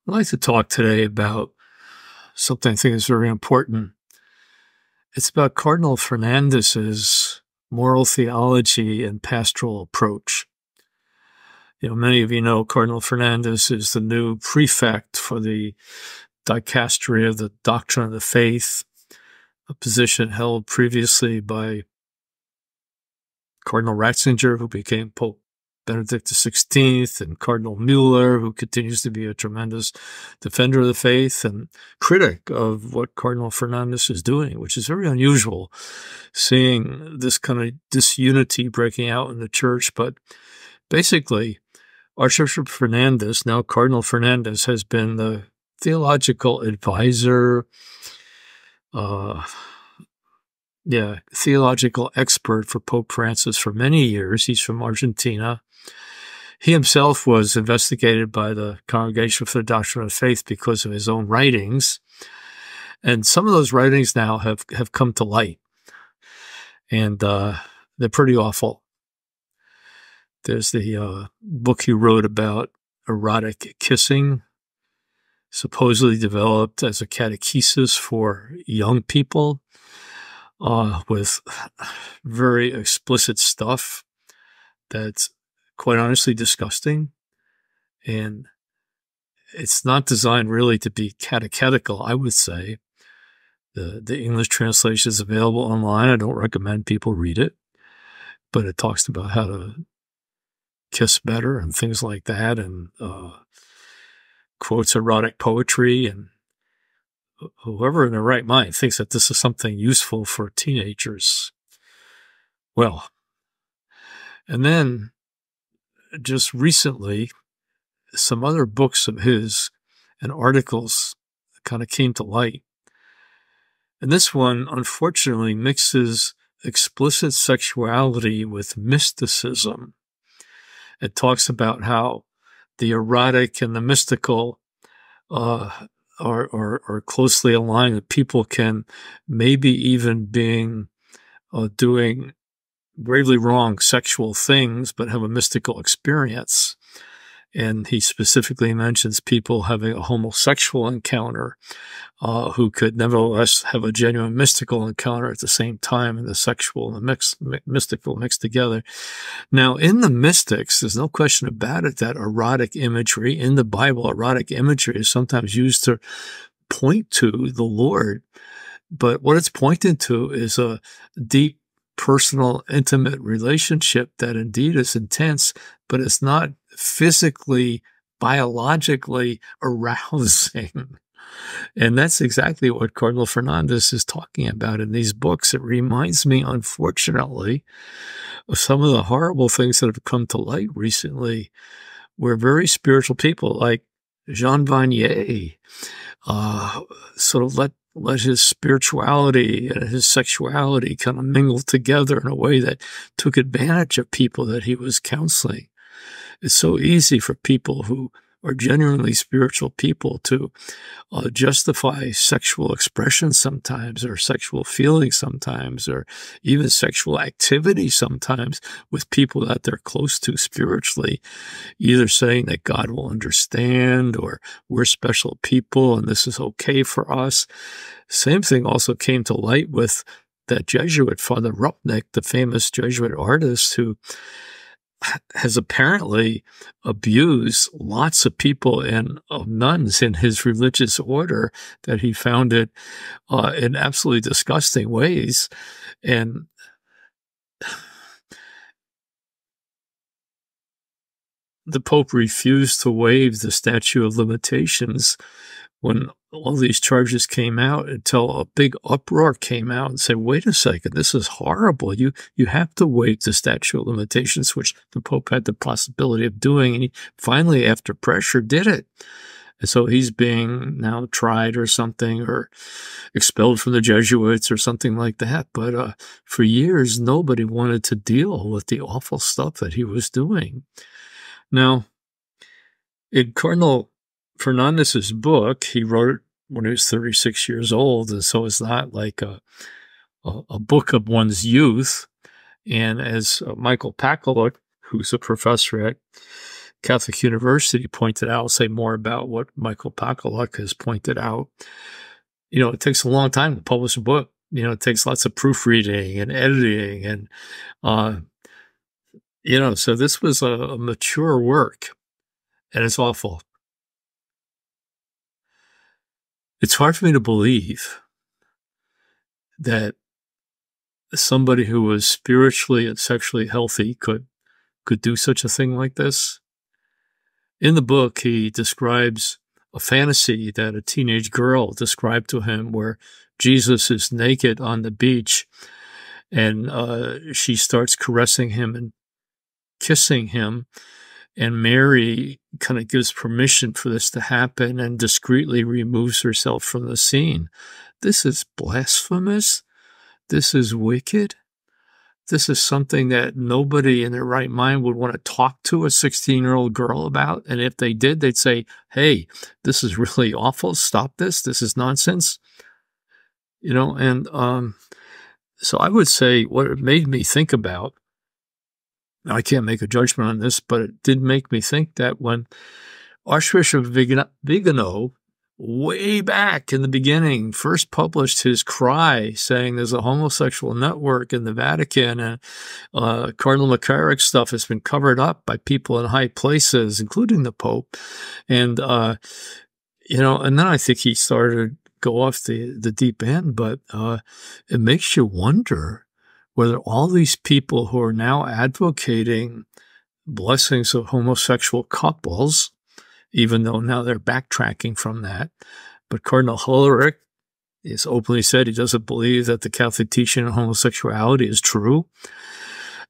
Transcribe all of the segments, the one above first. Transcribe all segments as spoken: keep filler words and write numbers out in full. I'd like to talk today about something I think is very important. It's about Cardinal Fernandez's moral theology and pastoral approach. You know, many of you know Cardinal Fernandez is the new prefect for the dicastery of the Doctrine of the Faith, a position held previously by Cardinal Ratzinger, who became Pope Benedict the sixteenth, and Cardinal Mueller, who continues to be a tremendous defender of the faith and critic of what Cardinal Fernandez is doing, which is very unusual, seeing this kind of disunity breaking out in the church. But basically, Archbishop Fernandez, now Cardinal Fernandez, has been the theological advisor, uh, yeah, theological expert for Pope Francis for many years. He's from Argentina. He himself was investigated by the Congregation for the Doctrine of Faith because of his own writings. And some of those writings now have, have come to light. And uh, they're pretty awful. There's the uh, book he wrote about erotic kissing, supposedly developed as a catechesis for young people uh, with very explicit stuff that's quite honestly disgusting. And it's not designed really to be catechetical, I would say. The, the English translation is available online. I don't recommend people read it, but it talks about how to kiss better and things like that, and uh, quotes erotic poetry. And whoever in their right mind thinks that this is something useful for teenagers, well. And then just recently, some other books of his and articles kind of came to light. And this one, unfortunately, mixes explicit sexuality with mysticism. It talks about how the erotic and the mystical uh, are, are, are closely aligned, that people can maybe even being uh, doing gravely wrong sexual things, but have a mystical experience. And he specifically mentions people having a homosexual encounter uh, who could nevertheless have a genuine mystical encounter at the same time, and the sexual and the mix, mystical mixed together. Now, in the mystics, there's no question about it that erotic imagery in the Bible, erotic imagery is sometimes used to point to the Lord. But what it's pointing to is a deep, personal, intimate relationship that indeed is intense, but it's not physically, biologically arousing. And that's exactly what Cardinal Fernandez is talking about in these books. It reminds me, unfortunately, of some of the horrible things that have come to light recently, where very spiritual people like Jean Vanier uh, sort of let let his spirituality and his sexuality kind of mingle together in a way that took advantage of people that he was counseling. It's so easy for people who are genuinely spiritual people to uh, justify sexual expression sometimes, or sexual feelings sometimes, or even sexual activity sometimes with people that they're close to spiritually, either saying that God will understand, or we're special people and this is okay for us. Same thing also came to light with that Jesuit, Father Rupnik, the famous Jesuit artist who has apparently abused lots of people and of nuns in his religious order that he founded uh, in absolutely disgusting ways. And the Pope refused to waive the statute of limitations when all these charges came out, until a big uproar came out and said, wait a second, this is horrible. You you have to waive the statute of limitations, which the Pope had the possibility of doing. And he finally, after pressure, did it. And so he's being now tried or something, or expelled from the Jesuits or something like that. But uh, for years, nobody wanted to deal with the awful stuff that he was doing. Now, in Cardinal Fernandez's book, he wrote when he was thirty-six years old. And so it's not like a, a, a book of one's youth. And as Michael Pakaluk, who's a professor at Catholic University, pointed out, I'll say more about what Michael Pakaluk has pointed out. You know, it takes a long time to publish a book. You know, it takes lots of proofreading and editing. And, uh, you know, so this was a, a mature work, and it's awful. It's hard for me to believe that somebody who was spiritually and sexually healthy could could do such a thing like this. In the book, he describes a fantasy that a teenage girl described to him where Jesus is naked on the beach, and uh, she starts caressing him and kissing him, and Mary kind of gives permission for this to happen and discreetly removes herself from the scene. This is blasphemous. This is wicked. This is something that nobody in their right mind would want to talk to a sixteen-year-old girl about. And if they did, they'd say, hey, this is really awful. Stop this. This is nonsense. You know, and um, so I would say what it made me think about, I can't make a judgment on this, but it did make me think that when Archbishop Vigano, way back in the beginning, first published his cry saying there's a homosexual network in the Vatican, and uh, Cardinal Hollerich stuff has been covered up by people in high places, including the Pope. And, uh, you know, and then I think he started to go off the, the deep end, but uh, it makes you wonder whether all these people who are now advocating blessings of homosexual couples, even though now they're backtracking from that. But Cardinal Hollerich has openly said he doesn't believe that the Catholic teaching on homosexuality is true.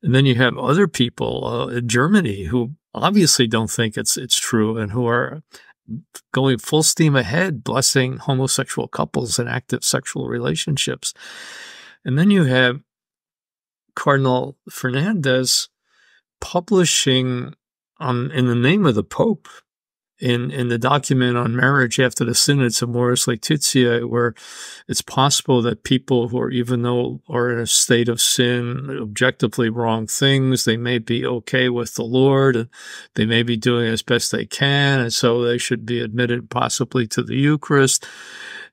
And then you have other people uh, in Germany who obviously don't think it's it's true and who are going full steam ahead, blessing homosexual couples in active sexual relationships. And then you have Cardinal Fernandez publishing um, in the name of the Pope, In, in the document on marriage after the synod's Amoris Laetitia, where it's possible that people who are, even though are in a state of sin, objectively wrong things, they may be okay with the Lord, and they may be doing as best they can, and so they should be admitted possibly to the Eucharist.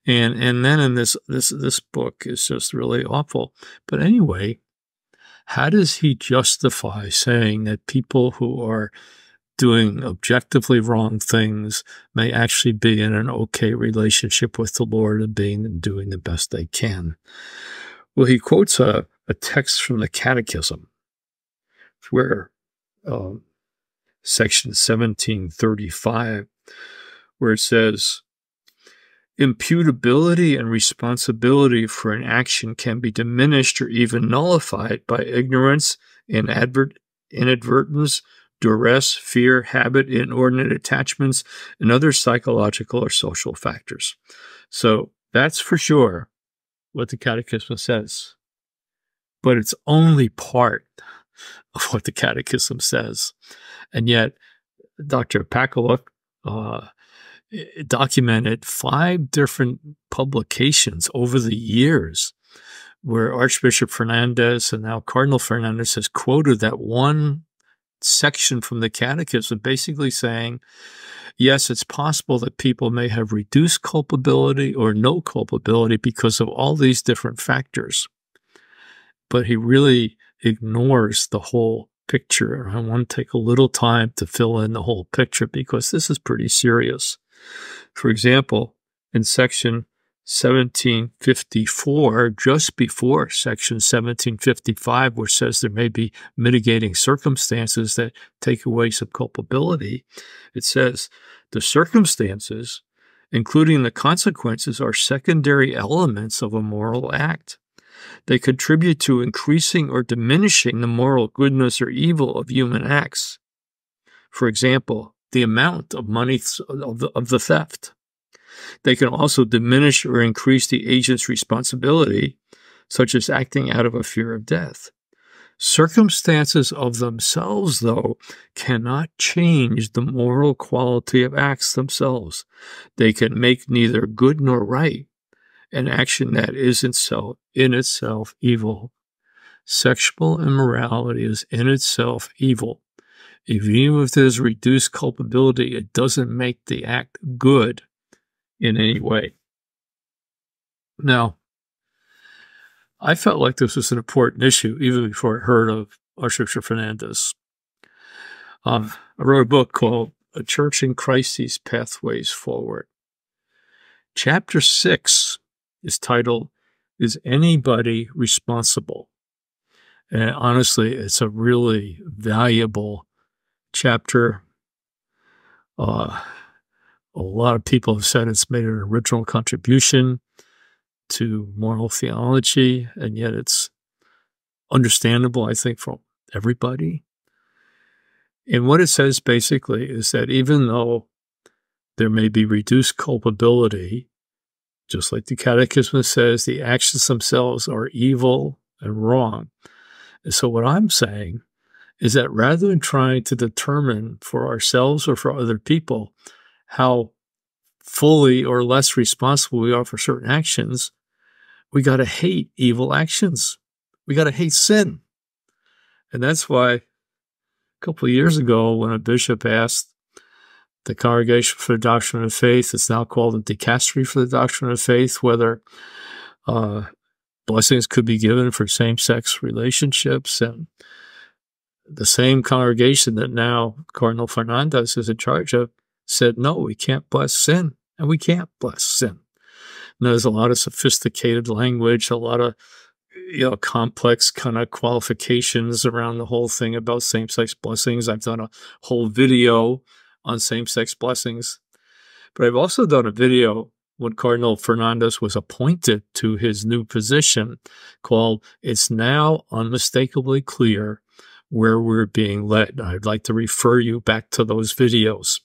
And and then in this this this book is just really awful. But anyway, how does he justify saying that people who are doing objectively wrong things may actually be in an okay relationship with the Lord and being and doing the best they can? Well, he quotes a, a text from the Catechism, where um, section seventeen thirty-five, where it says, imputability and responsibility for an action can be diminished or even nullified by ignorance and inadvertence, duress, fear, habit, inordinate attachments, and other psychological or social factors. So that's for sure what the Catechism says, but it's only part of what the Catechism says. And yet, Doctor Pakaluk uh, documented five different publications over the years where Archbishop Fernandez and now Cardinal Fernandez has quoted that one section from the Catechism, basically saying, yes, it's possible that people may have reduced culpability or no culpability because of all these different factors. But he really ignores the whole picture. I want to take a little time to fill in the whole picture because this is pretty serious. For example, in section seventeen fifty-four, just before section seventeen fifty-five, which says there may be mitigating circumstances that take away some culpability, it says the circumstances, including the consequences, are secondary elements of a moral act. They contribute to increasing or diminishing the moral goodness or evil of human acts. For example, the amount of money of the, of the theft. They can also diminish or increase the agent's responsibility, such as acting out of a fear of death. Circumstances of themselves, though, cannot change the moral quality of acts themselves. They can make neither good nor right an action that is itself, in itself evil. Sexual immorality is in itself evil. Even if there's reduced culpability, it doesn't make the act good in any way. Now, I felt like this was an important issue even before I heard of Archbishop Fernandez. Um, I wrote a book called A Church in Crises, Pathways Forward. Chapter six is titled, Is Anybody Responsible? And honestly, it's a really valuable chapter. Uh, a lot of people have said it's made an original contribution to moral theology, and yet it's understandable, I think, for everybody. And what it says basically is that even though there may be reduced culpability, just like the Catechism says, the actions themselves are evil and wrong. And so what I'm saying is that rather than trying to determine for ourselves or for other people how fully or less responsible we are for certain actions, we got to hate evil actions. We got to hate sin. And that's why a couple of years ago when a bishop asked the Congregation for the Doctrine of Faith, it's now called the Dicastery for the Doctrine of Faith, whether uh, blessings could be given for same-sex relationships, and the same congregation that now Cardinal Fernandez is in charge of said, no, we can't bless sin, and we can't bless sin. And there's a lot of sophisticated language, a lot of you know complex kind of qualifications around the whole thing about same-sex blessings. I've done a whole video on same-sex blessings, but I've also done a video when Cardinal Fernandez was appointed to his new position called, It's Now Unmistakably Clear Where We're Being Led. I'd like to refer you back to those videos.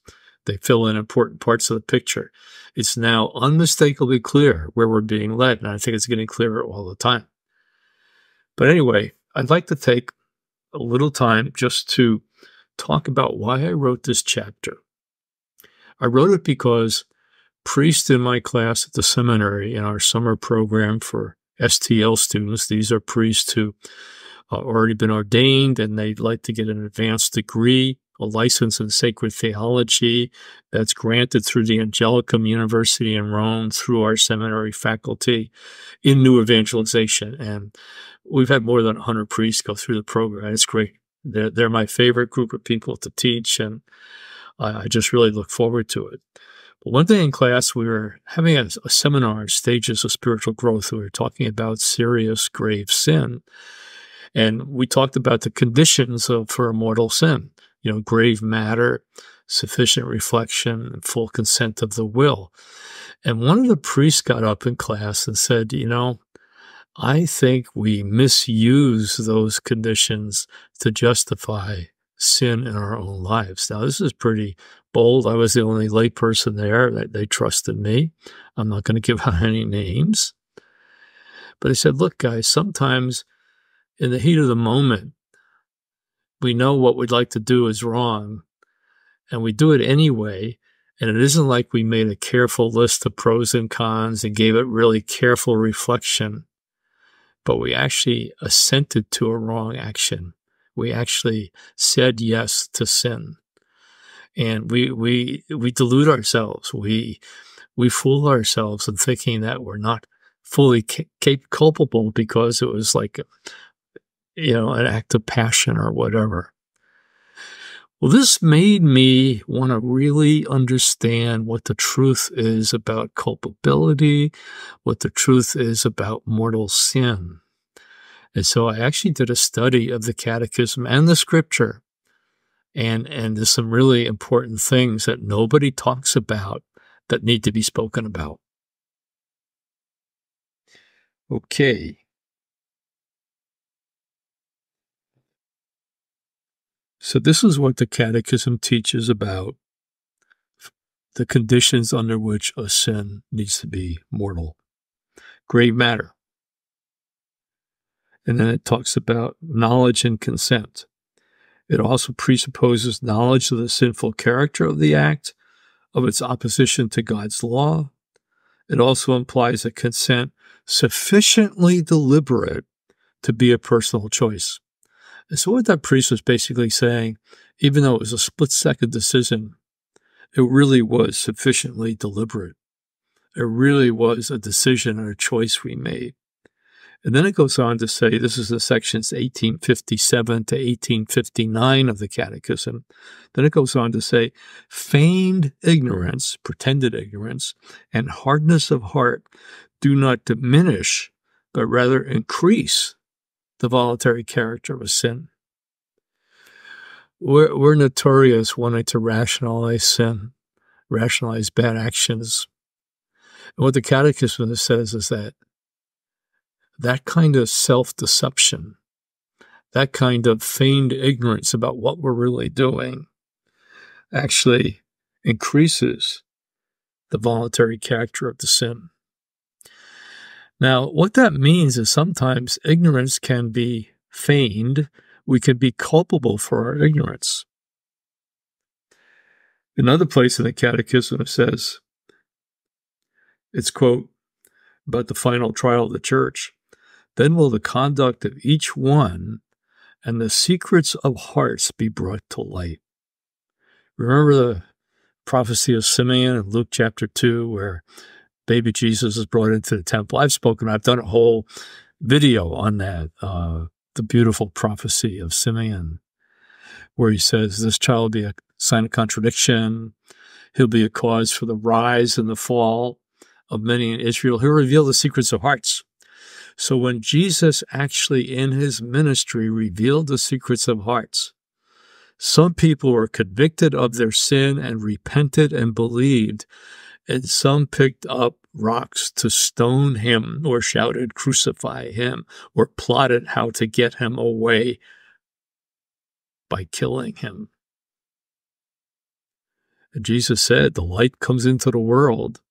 They fill in important parts of the picture. It's now unmistakably clear where we're being led, and I think it's getting clearer all the time. But anyway, I'd like to take a little time just to talk about why I wrote this chapter. I wrote it because priests in my class at the seminary in our summer program for S T L students, these are priests who are already been ordained and they'd like to get an advanced degree, a license in sacred theology that's granted through the Angelicum University in Rome through our seminary faculty in new evangelization. And we've had more than one hundred priests go through the program. It's great. They're, they're my favorite group of people to teach, and I, I just really look forward to it. But one day in class, we were having a, a seminar on stages of spiritual growth. We were talking about serious, grave sin. And we talked about the conditions of, for a mortal sin, you know, grave matter, sufficient reflection, and full consent of the will. And one of the priests got up in class and said, you know, I think we misuse those conditions to justify sin in our own lives. Now, this is pretty bold. I was the only layperson there. They, they trusted me. I'm not going to give out any names. But I said, look, guys, sometimes in the heat of the moment, we know what we'd like to do is wrong, and we do it anyway, and it isn't like we made a careful list of pros and cons and gave it really careful reflection, but we actually assented to a wrong action. We actually said yes to sin, and we we we delude ourselves. We we fool ourselves in thinking that we're not fully culpable because it was like, you know, an act of passion or whatever. Well, this made me want to really understand what the truth is about culpability, what the truth is about mortal sin. And so I actually did a study of the Catechism and the Scripture, and, and there's some really important things that nobody talks about that need to be spoken about. Okay. So this is what the Catechism teaches about the conditions under which a sin needs to be mortal. Grave matter. And then it talks about knowledge and consent. It also presupposes knowledge of the sinful character of the act, of its opposition to God's law. It also implies a consent sufficiently deliberate to be a personal choice. And so what that priest was basically saying, even though it was a split-second decision, it really was sufficiently deliberate. It really was a decision and a choice we made. And then it goes on to say, this is the sections eighteen fifty-seven to eighteen fifty-nine of the Catechism. Then it goes on to say, feigned ignorance, pretended ignorance, and hardness of heart do not diminish, but rather increase the voluntary character of a sin. We're, we're notorious wanting to rationalize sin, rationalize bad actions. And what the Catechism says is that that kind of self-deception, that kind of feigned ignorance about what we're really doing, actually increases the voluntary character of the sin. Now, what that means is sometimes ignorance can be feigned. We can be culpable for our ignorance. Another place in the Catechism says, it's, quote, about the final trial of the Church, then will the conduct of each one and the secrets of hearts be brought to light. Remember the prophecy of Simeon in Luke chapter two, where baby Jesus is brought into the temple. I've spoken, I've done a whole video on that, uh, the beautiful prophecy of Simeon, where he says, this child will be a sign of contradiction. He'll be a cause for the rise and the fall of many in Israel. He'll reveal the secrets of hearts. So when Jesus actually in his ministry revealed the secrets of hearts, some people were convicted of their sin and repented and believed, and some picked up rocks to stone him or shouted, crucify him, or plotted how to get him away by killing him. And Jesus said, the light comes into the world,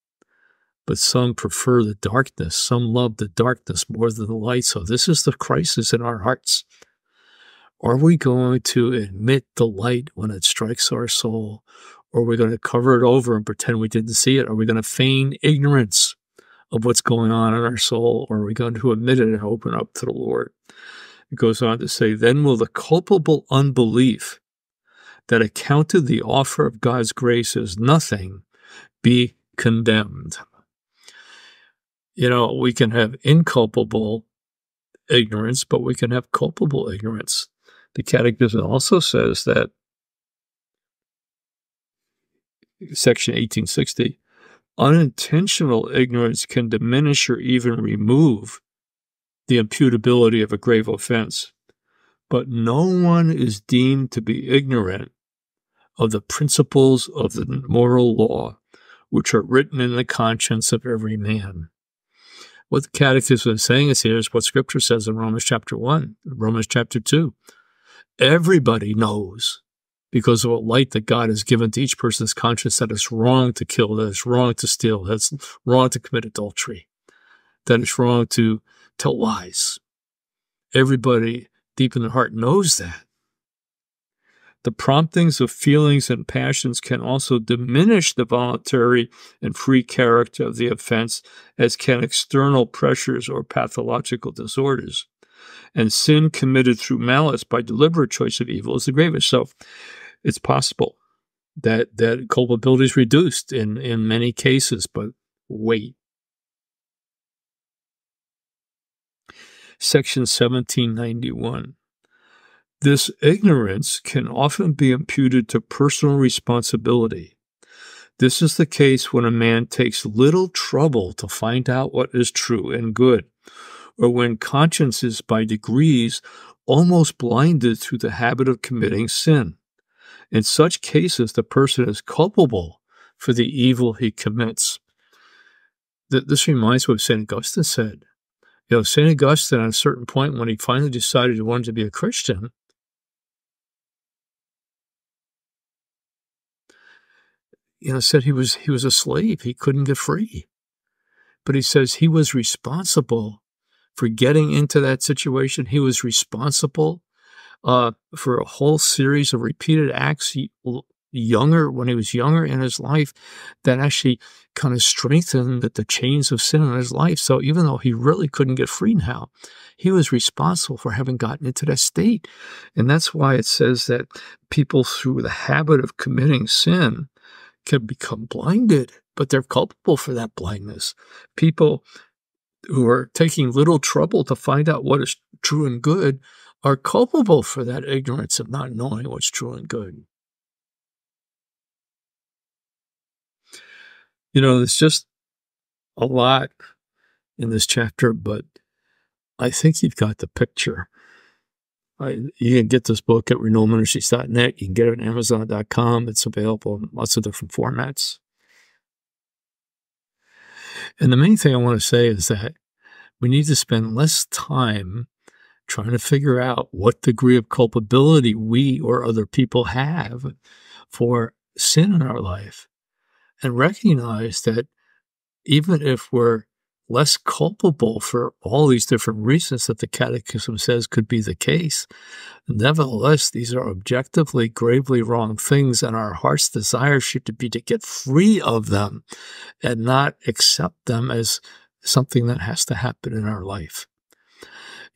but some prefer the darkness. Some love the darkness more than the light. So this is the crisis in our hearts. Are we going to admit the light when it strikes our soul? Or are we going to cover it over and pretend we didn't see it? Are we going to feign ignorance of what's going on in our soul? Or are we going to admit it and open up to the Lord? It goes on to say, then will the culpable unbelief that accounted the offer of God's grace as nothing be condemned. You know, we can have inculpable ignorance, but we can have culpable ignorance. The Catechism also says that, section eighteen sixty, unintentional ignorance can diminish or even remove the imputability of a grave offense, but no one is deemed to be ignorant of the principles of the moral law, which are written in the conscience of every man. What the Catechism is saying is here is what Scripture says in Romans chapter one, Romans chapter two. Everybody knows, because of a light that God has given to each person's conscience, that it's wrong to kill, that it's wrong to steal, that it's wrong to commit adultery, that it's wrong to tell lies. Everybody deep in their heart knows that. The promptings of feelings and passions can also diminish the voluntary and free character of the offense, as can external pressures or pathological disorders. And sin committed through malice by deliberate choice of evil is the gravest. So it's possible that, that culpability is reduced in, in many cases, but wait. Section seventeen ninety-one. This ignorance can often be imputed to personal responsibility. This is the case when a man takes little trouble to find out what is true and good, or when conscience is by degrees almost blinded through the habit of committing sin. In such cases, the person is culpable for the evil he commits. This reminds me of what Saint Augustine said. You know, Saint Augustine, at a certain point, when he finally decided he wanted to be a Christian, you know, said he was he was a slave. He couldn't get free. But he says he was responsible for getting into that situation. He was responsible uh, for a whole series of repeated acts he, younger, when he was younger in his life, that actually kind of strengthened the chains of sin in his life. So even though he really couldn't get free now, he was responsible for having gotten into that state. And that's why it says that people through the habit of committing sin can become blinded, but they're culpable for that blindness. People who are taking little trouble to find out what is true and good are culpable for that ignorance of not knowing what's true and good. You know, there's just a lot in this chapter, but I think you've got the picture. I, you can get this book at renewal ministries dot net. You can get it at amazon dot com. It's available in lots of different formats. And the main thing I want to say is that we need to spend less time trying to figure out what degree of culpability we or other people have for sin in our life, and recognize that even if we're less culpable for all these different reasons that the Catechism says could be the case, nevertheless, these are objectively, gravely wrong things, and our heart's desire should be to get free of them and not accept them as something that has to happen in our life.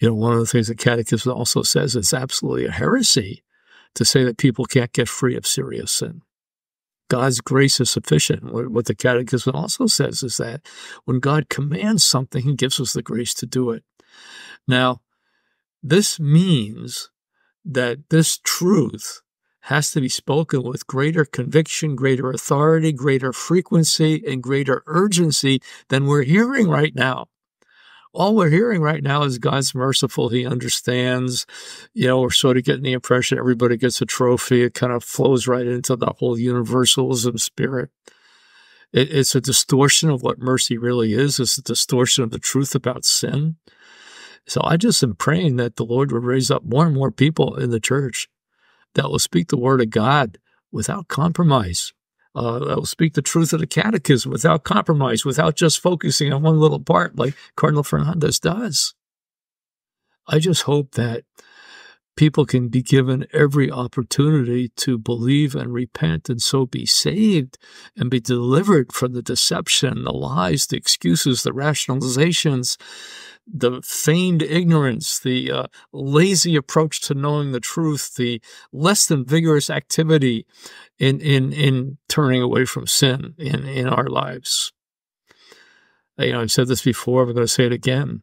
You know, one of the things the Catechism also says is absolutely a heresy to say that people can't get free of serious sin. God's grace is sufficient. What the Catechism also says is that when God commands something, he gives us the grace to do it. Now, this means that this truth has to be spoken with greater conviction, greater authority, greater frequency, and greater urgency than we're hearing right now. All we're hearing right now is God's merciful. He understands. You know, we're sort of getting the impression everybody gets a trophy. It kind of flows right into the whole universalism spirit. It, it's a distortion of what mercy really is. It's a distortion of the truth about sin. So I just am praying that the Lord would raise up more and more people in the church that will speak the word of God without compromise. Uh, that will speak the truth of the Catechism without compromise, without just focusing on one little part like Cardinal Fernandez does. I just hope that people can be given every opportunity to believe and repent and so be saved and be delivered from the deception, the lies, the excuses, the rationalizations, the feigned ignorance, the uh, lazy approach to knowing the truth, the less than vigorous activity in in in turning away from sin in in our lives. You know, I've said this before, I'm going to say it again.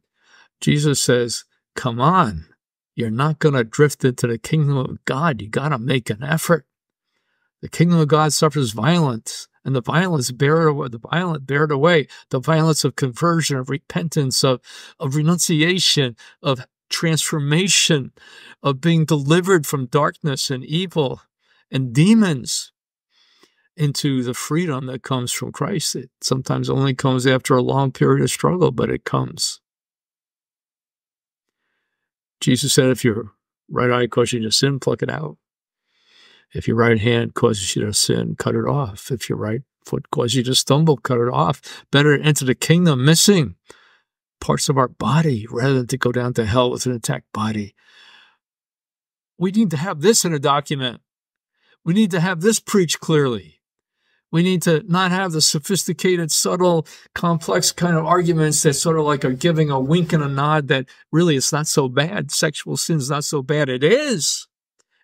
Jesus says, "Come on, you're not going to drift into the kingdom of God. You got to make an effort. The kingdom of God suffers violence, and the violence bear it away, the violent bear it away, the violence of conversion, of repentance, of, of renunciation, of transformation, of being delivered from darkness and evil and demons into the freedom that comes from Christ. It sometimes only comes after a long period of struggle, but it comes." Jesus said, if your right eye causes you to sin, pluck it out. If your right hand causes you to sin, cut it off. If your right foot causes you to stumble, cut it off. Better enter the kingdom missing parts of our body rather than to go down to hell with an intact body. We need to have this in a document. We need to have this preached clearly. We need to not have the sophisticated, subtle, complex kind of arguments that sort of like are giving a wink and a nod that really it's not so bad. Sexual sin's not so bad. It is.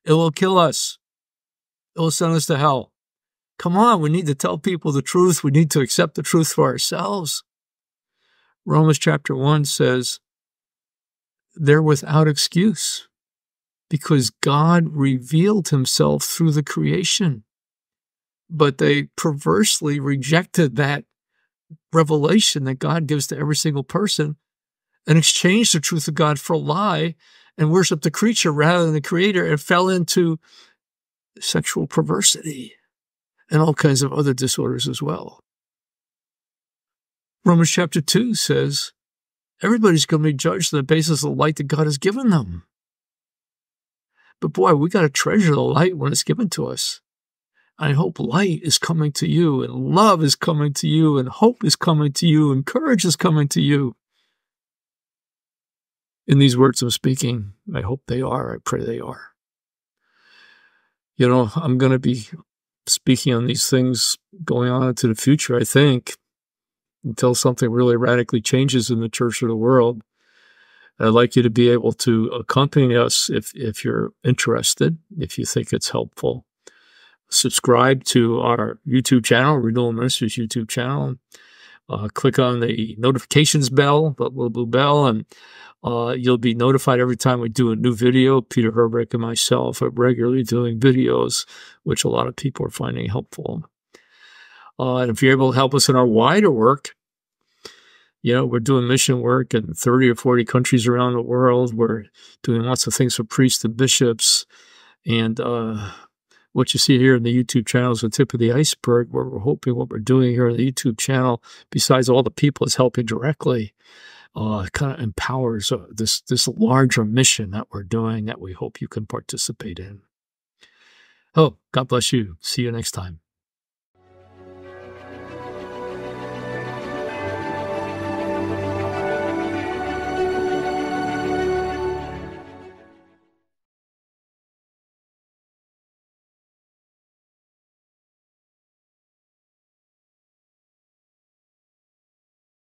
It will kill us. It will send us to hell. Come on, we need to tell people the truth. We need to accept the truth for ourselves. Romans chapter one says, they're without excuse because God revealed himself through the creation, but they perversely rejected that revelation that God gives to every single person and exchanged the truth of God for a lie and worshiped the creature rather than the creator and fell into sexual perversity, and all kinds of other disorders as well. Romans chapter two says, everybody's going to be judged on the basis of the light that God has given them. But boy, we got to treasure the light when it's given to us. I hope light is coming to you, and love is coming to you, and hope is coming to you, and courage is coming to you. in these words I'm speaking. I hope they are. I pray they are. You know, I'm going to be speaking on these things going on into the future, I think, until something really radically changes in the church or the world. I'd like you to be able to accompany us if, if you're interested, if you think it's helpful. Subscribe to our YouTube channel, Renewal Ministries YouTube channel. Uh, click on the notifications bell, the little blue bell, and uh, you'll be notified every time we do a new video. Peter Herbeck and myself are regularly doing videos, which a lot of people are finding helpful. Uh, and if you're able to help us in our wider work, you know, we're doing mission work in thirty or forty countries around the world. We're doing lots of things for priests and bishops. And uh, what you see here in the YouTube channel is the tip of the iceberg, where we're hoping what we're doing here on the YouTube channel, besides all the people it's helping directly, uh, kind of empowers uh, this, this larger mission that we're doing that we hope you can participate in. Oh, God bless you. See you next time.